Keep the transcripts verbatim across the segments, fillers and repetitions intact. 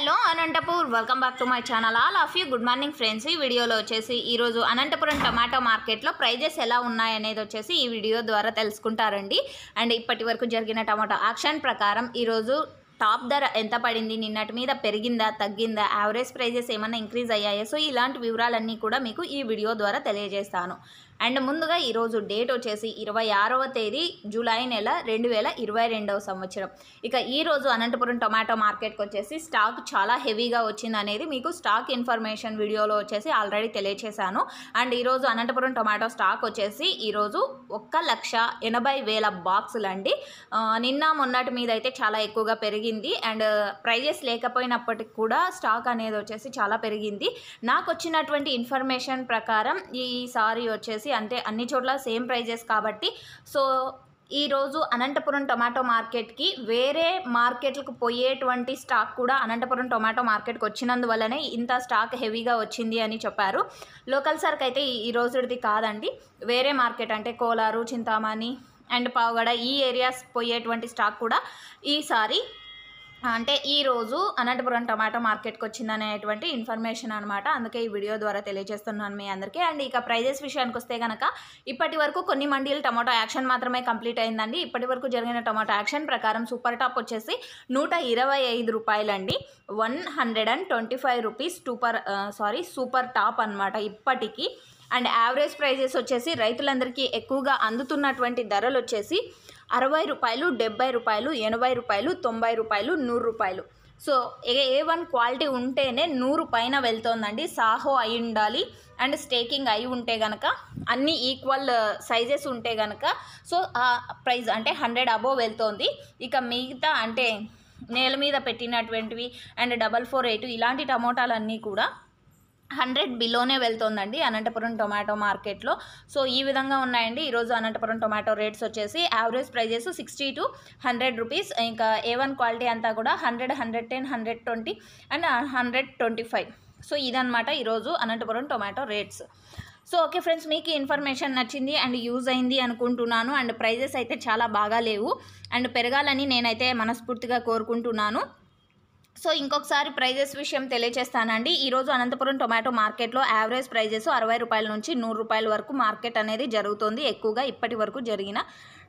Hello Anantapur welcome back to my channel all of you good morning friends. ఈ వీడియోలో వచ్చేసి ఈ రోజు అనంతపురం టొమాటో మార్కెట్ లో ప్రైజెస్ ఎలా ఉన్నాయి అనేది వచ్చేసి ఈ వీడియో ద్వారా తెలుసుకుంటారండి। అండ్ ఇప్పటివరకు జరిగిన టొమాటో ఆక్షన్ ప్రకారం ఈ రోజు టాప్ ధర ఎంత పడింది, నిన్నటి మీద పెరిగిందా తగ్గిందా, యావరేజ్ ప్రైజెస్ ఏమైనా ఇంక్రీజ్ అయ్యాయా, సో ఇలాంటి వివరాలన్నీ కూడా మీకు ఈ వీడియో ద్వారా తెలియజేస్తాను। అండ్ ముందుగా ఈరోజు డేట్ వచ్చేసి ఇరవై ఆరవ తేదీ జూలై నెల రెండు వేల ఇరవై రెండవ సంవత్సరం। ఇక ఈరోజు అనంతపురం టొమాటో మార్కెట్కి వచ్చేసి స్టాక్ చాలా హెవీగా వచ్చింది అనేది మీకు స్టాక్ ఇన్ఫర్మేషన్ వీడియోలో వచ్చేసి ఆల్రెడీ తెలియచేశాను। అండ్ ఈరోజు అనంతపురం టొమాటో స్టాక్ వచ్చేసి ఈరోజు ఒక్క లక్ష ఎనభై వేల బాక్సులు అండి। నిన్న మొన్నటి మీద అయితే చాలా ఎక్కువగా పెరిగింది అండ్ ప్రైజెస్ లేకపోయినప్పటికి కూడా స్టాక్ అనేది వచ్చేసి చాలా పెరిగింది। నాకు వచ్చినటువంటి ఇన్ఫర్మేషన్ ప్రకారం ఈసారి వచ్చేసి అంటే అన్ని చోట్ల సేమ్ ప్రైజెస్ కాబట్టి సో ఈ రోజు అనంతపురం టొమాటో మార్కెట్కి వేరే మార్కెట్లకు పోయేటువంటి స్టాక్ కూడా అనంతపురం టొమాటో మార్కెట్కి వచ్చినందువల్లనే ఇంత స్టాక్ హెవీగా వచ్చింది అని చెప్పారు। లోకల్ సర్క్ అయితే ఈ రోజుది కాదండి, వేరే మార్కెట్ అంటే కోలారు, చింతామణి అండ్ పావుగడ ఈ ఏరియాస్ పోయేటువంటి స్టాక్ కూడా ఈసారి అంటే ఈ రోజు అనంతపురం టొమాటో మార్కెట్కి వచ్చిందనేటువంటి ఇన్ఫర్మేషన్ అనమాట। అందుకే ఈ వీడియో ద్వారా తెలియజేస్తున్నాను మీ అందరికీ। అండ్ ఇక ప్రైజెస్ విషయానికి వస్తే కనుక ఇప్పటి వరకు కొన్ని మండీలు టొమాటో యాక్షన్ మాత్రమే కంప్లీట్ అయిందండి। ఇప్పటి వరకు జరిగిన టొమాటో యాక్షన్ ప్రకారం సూపర్ టాప్ వచ్చేసి నూట ఇరవై ఐదు రూపాయలండి, one hundred and twenty five rupees super sorry super top అనమాట ఇప్పటికీ। అండ్ యావరేజ్ ప్రైజెస్ వచ్చేసి రైతులందరికీ ఎక్కువగా అందుతున్నటువంటి ధరలు వచ్చేసి అరవై రూపాయలు, డెబ్బై రూపాయలు, ఎనభై రూపాయలు, తొంభై రూపాయలు, నూరు రూపాయలు। సో ఏ వన్ క్వాలిటీ ఉంటేనే నూరు పైన వెళ్తోందండి, సాహో అయి ఉండాలి అండ్ స్టేకింగ్ అయి ఉంటే కనుక అన్నీ ఈక్వల్ సైజెస్ ఉంటే కనుక సో ఆ ప్రైజ్ అంటే హండ్రెడ్ అబోవ్ వెళ్తోంది। ఇక మిగతా అంటే నేల మీద పెట్టినటువంటివి అండ్ డబల్ ఫోర్ ఎయిట్ ఇలాంటి టమోటాలన్నీ కూడా హండ్రెడ్ బిలోనే వెళ్తుందండి అనంతపురం టొమాటో మార్కెట్లో। సో ఈ విధంగా ఉన్నాయండి ఈరోజు అనంతపురం టొమాటో రేట్స్ వచ్చేసి average prices sixty to hundred rupees, ఇంకా ఏ వన్ క్వాలిటీ అంతా కూడా hundred, hundred ten, hundred twenty and hundred twenty five. So ఇదనమాట ఈరోజు Anantapuram tomato rates. So okay friends, మీకు ఇన్ఫర్మేషన్ నచ్చింది అండ్ యూజ్ అయింది అనుకుంటున్నాను। అండ్ ప్రైజెస్ అయితే చాలా బాగా లేవు అండ్ పెరగాలని నేనైతే మనస్ఫూర్తిగా కోరుకుంటున్నాను। సో ఇంకొకసారి ప్రైజెస్ విషయం తెలియజేస్తానండి। ఈరోజు అనంతపురం టొమాటో మార్కెట్లో యావరేజ్ ప్రైజెస్ అరవై రూపాయల నుంచి నూరు రూపాయల వరకు మార్కెట్ అనేది జరుగుతుంది ఎక్కువగా ఇప్పటి వరకు జరిగిన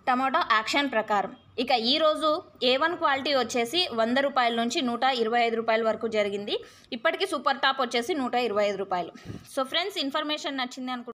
టమాటో యాక్షన్ ప్రకారం। ఇక ఈరోజు ఏ వన్ క్వాలిటీ వచ్చేసి వంద రూపాయల నుంచి నూట ఇరవై ఐదు రూపాయల వరకు జరిగింది, ఇప్పటికీ సూపర్ టాప్ వచ్చేసి నూట ఇరవై ఐదు రూపాయలు। సో ఫ్రెండ్స్ ఇన్ఫర్మేషన్ నచ్చింది అనుకుంటున్నాను।